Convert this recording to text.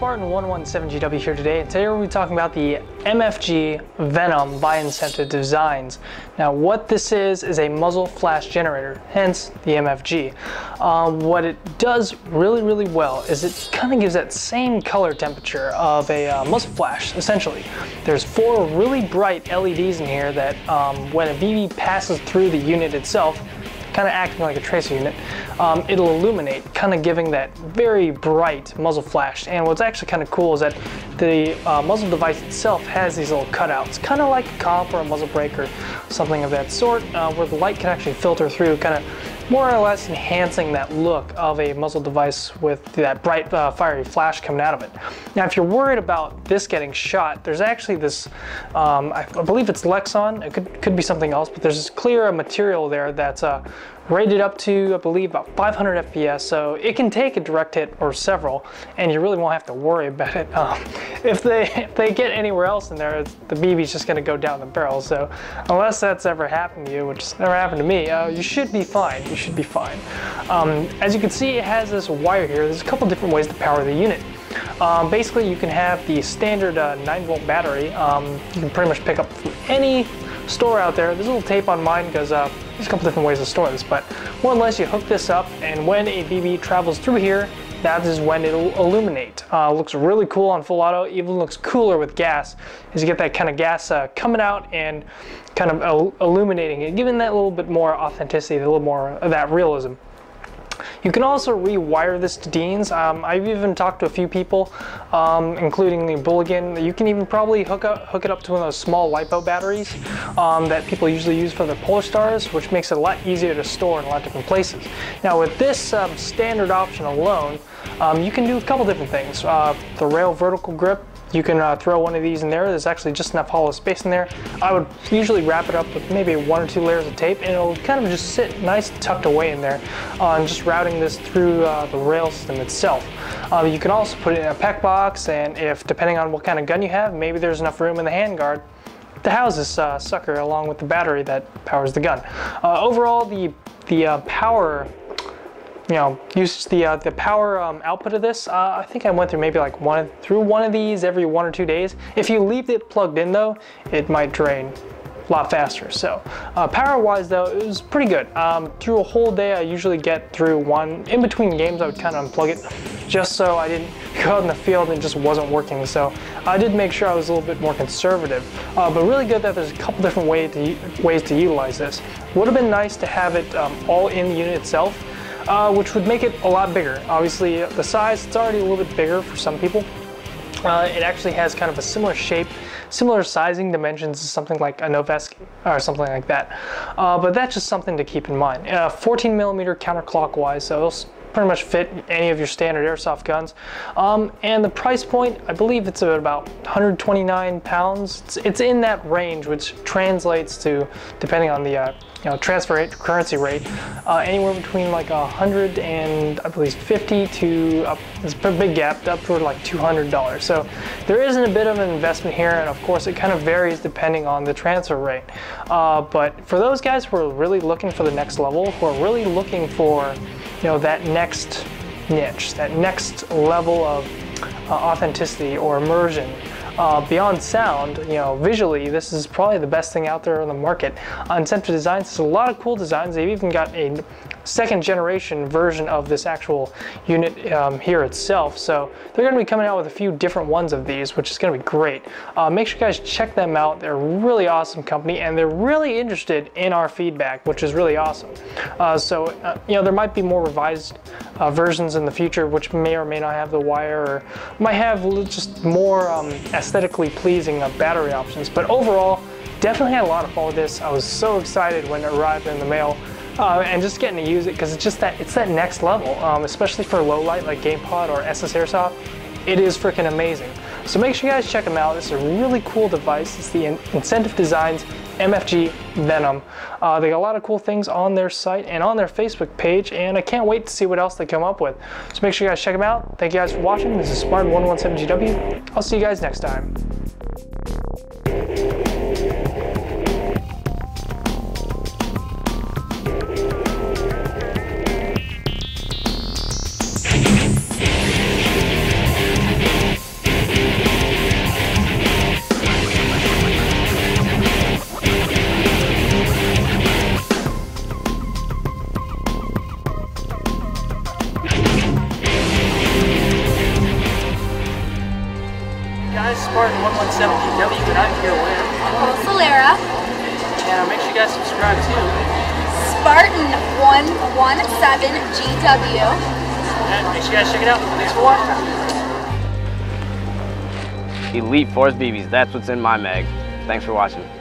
Spartan117GW here today, and today we're going to be talking about the MFG Venom by Incentive Designs. Now what this is a muzzle flash generator, hence the MFG. What it does really well is it kind of gives that same color temperature of a muzzle flash, essentially. There's four really bright LEDs in here that when a BB passes through the unit itself, kind of acting like a tracer unit, it'll illuminate, kind of giving that very bright muzzle flash. And what's actually kind of cool is that the muzzle device itself has these little cutouts, kind of like a comp or a muzzle brake or something of that sort, where the light can actually filter through, kind of more or less enhancing that look of a muzzle device with that bright fiery flash coming out of it. Now if you're worried about this getting shot, there's actually this, I believe it's Lexan, it could be something else, but there's this clear material there that's rated up to, I believe, about 500 FPS, so it can take a direct hit or several, and you really won't have to worry about it. If they get anywhere else in there, the BB's just going to go down the barrel, so unless that's ever happened to you, which has never happened to me, you should be fine, you should be fine. As you can see, it has this wire here. There's a couple different ways to power the unit. Basically, you can have the standard 9-volt battery. You can pretty much pick up from any store out there. This little tape on mine goes up. There's a couple different ways to store this, but more or less you hook this up, and when a BB travels through here, that is when it'll illuminate. Looks really cool on full auto, even looks cooler with gas, as you get that kind of gas coming out and kind of illuminating it, giving that little bit more authenticity, a little more of that realism. You can also rewire this to Dean's. I've even talked to a few people, including the Bulligan. You can even probably hook it up to one of those small LiPo batteries that people usually use for their Polar Stars, which makes it a lot easier to store in a lot of different places. Now with this standard option alone, you can do a couple different things. The rail vertical grip, you can throw one of these in there. There's actually just enough hollow space in there. I would usually wrap it up with maybe one or two layers of tape, and it'll kind of just sit nice tucked away in there, and just routing this through the rail system itself. You can also put it in a pack box, and if, depending on what kind of gun you have, maybe there's enough room in the handguard to house this sucker along with the battery that powers the gun. Overall, the power, you know, use the power output of this. I think I went through maybe like one of these every 1 or 2 days. If you leave it plugged in though, it might drain a lot faster. So power wise though, it was pretty good. Through a whole day, I usually get through one. In between games, I would kind of unplug it just so I didn't go out in the field and it just wasn't working. So I did make sure I was a little bit more conservative, but really good that there's a couple different ways to utilize this. Would have been nice to have it all in the unit itself, which would make it a lot bigger. Obviously, the size, it's already a little bit bigger for some people. It actually has kind of a similar shape, similar sizing dimensions to something like a Novesk or something like that. But that's just something to keep in mind. 14 millimeter counterclockwise, so it'll pretty much fit any of your standard airsoft guns. And the price point, I believe it's about 129 pounds. It's in that range, which translates to, depending on the transfer rate, currency rate, anywhere between like 100 and I believe 50 to up, it's a big gap, up toward like $200. So there isn't a bit of an investment here, and of course it kind of varies depending on the transfer rate. But for those guys who are really looking for the next level, who are really looking for, you know, that next niche, that next level of authenticity or immersion, beyond sound, you know, visually, this is probably the best thing out there on the market. Incentive Designs has a lot of cool designs. They've even got a second generation version of this actual unit here itself. So they're going to be coming out with a few different ones of these, which is going to be great. Make sure you guys check them out. They're a really awesome company, and they're really interested in our feedback, which is really awesome. You know, there might be more revised versions in the future, which may or may not have the wire, or might have just more aesthetically pleasing battery options. But overall, definitely had a lot of fun with this. I was so excited when it arrived in the mail, and just getting to use it, because it's just that, it's that next level, especially for low light like GamePod or SS Airsoft. It is freaking amazing. So make sure you guys check them out. It's a really cool device. It's the Incentive Designs MFG Venom. They got a lot of cool things on their site and on their Facebook page, and I can't wait to see what else they come up with. So make sure you guys check them out. Thank you guys for watching. This is Spartan117GW. I'll see you guys next time. And make sure you guys subscribe too. Spartan117GW. And make sure you guys check it out. Thanks for watching. Elite Force BBs, that's what's in my mag. Thanks for watching.